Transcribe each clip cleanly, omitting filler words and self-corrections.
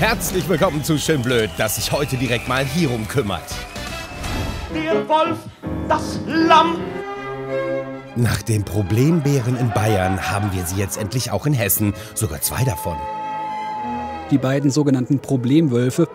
Herzlich willkommen zu Schönblöd, das sich heute direkt mal hierum kümmert. Der Wolf, das Lamm. Nach den Problembären in Bayern haben wir sie jetzt endlich auch in Hessen. Sogar zwei davon. Die beiden sogenannten Problemwölfe.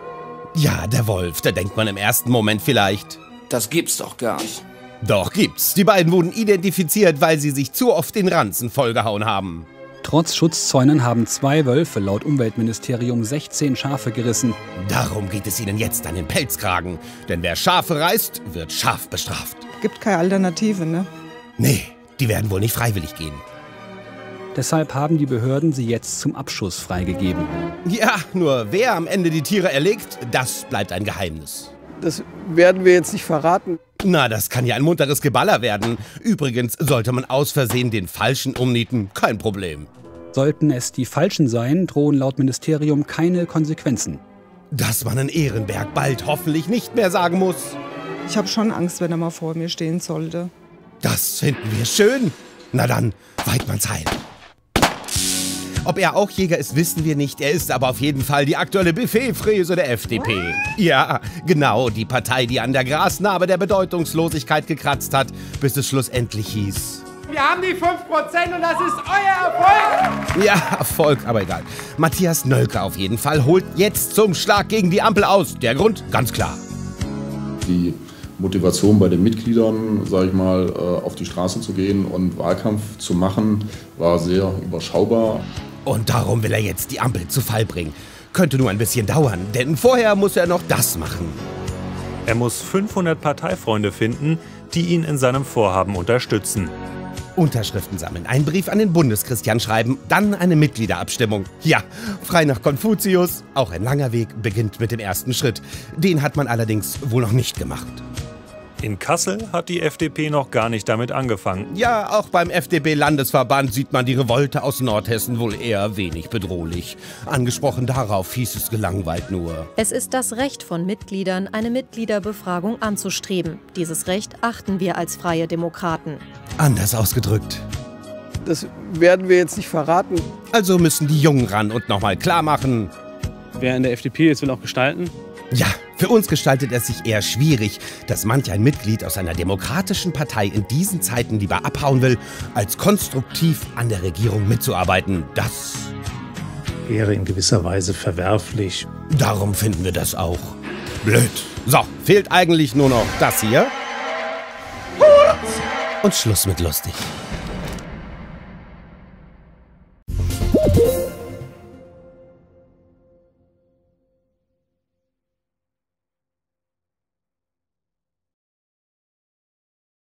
Ja, der Wolf, da denkt man im ersten Moment vielleicht. Das gibt's doch gar nicht. Doch gibt's. Die beiden wurden identifiziert, weil sie sich zu oft den Ranzen vollgehauen haben. Trotz Schutzzäunen haben zwei Wölfe laut Umweltministerium 16 Schafe gerissen. Darum geht es ihnen jetzt an den Pelzkragen. Denn wer Schafe reißt, wird scharf bestraft. Gibt keine Alternative, ne? Nee, die werden wohl nicht freiwillig gehen. Deshalb haben die Behörden sie jetzt zum Abschuss freigegeben. Ja, nur wer am Ende die Tiere erlegt, das bleibt ein Geheimnis. Das werden wir jetzt nicht verraten. Na, das kann ja ein munteres Geballer werden. Übrigens sollte man aus Versehen den Falschen umnieten, kein Problem. Sollten es die Falschen sein, drohen laut Ministerium keine Konsequenzen. Dass man in Ehrenberg bald hoffentlich nicht mehr sagen muss. Ich habe schon Angst, wenn er mal vor mir stehen sollte. Das finden wir schön. Na dann, Weidmanns Heil. Ob er auch Jäger ist, wissen wir nicht. Er ist aber auf jeden Fall die aktuelle Buffetfräse der FDP. Ja, genau, die Partei, die an der Grasnarbe der Bedeutungslosigkeit gekratzt hat, bis es schlussendlich hieß: Wir haben die 5% und das ist euer Erfolg! Ja, Erfolg, aber egal. Matthias Nölke auf jeden Fall holt jetzt zum Schlag gegen die Ampel aus. Der Grund, ganz klar. Die Motivation bei den Mitgliedern, sage ich mal, auf die Straße zu gehen und Wahlkampf zu machen, war sehr überschaubar. Und darum will er jetzt die Ampel zu Fall bringen. Könnte nur ein bisschen dauern, denn vorher muss er noch das machen. Er muss 500 Parteifreunde finden, die ihn in seinem Vorhaben unterstützen. Unterschriften sammeln, einen Brief an den Bundeskristian schreiben, dann eine Mitgliederabstimmung. Ja, frei nach Konfuzius, auch ein langer Weg, beginnt mit dem ersten Schritt. Den hat man allerdings wohl noch nicht gemacht. In Kassel hat die FDP noch gar nicht damit angefangen. Ja, auch beim FDP-Landesverband sieht man die Revolte aus Nordhessen wohl eher wenig bedrohlich. Angesprochen darauf hieß es gelangweilt nur: Es ist das Recht von Mitgliedern, eine Mitgliederbefragung anzustreben. Dieses Recht achten wir als Freie Demokraten. Anders ausgedrückt: Das werden wir jetzt nicht verraten. Also müssen die Jungen ran und nochmal klar machen: Wer in der FDP jetzt will, auch gestalten. Ja, für uns gestaltet es sich eher schwierig, dass manch ein Mitglied aus einer demokratischen Partei in diesen Zeiten lieber abhauen will, als konstruktiv an der Regierung mitzuarbeiten. Das wäre in gewisser Weise verwerflich. Darum finden wir das auch blöd. So, fehlt eigentlich nur noch das hier. Und Schluss mit lustig.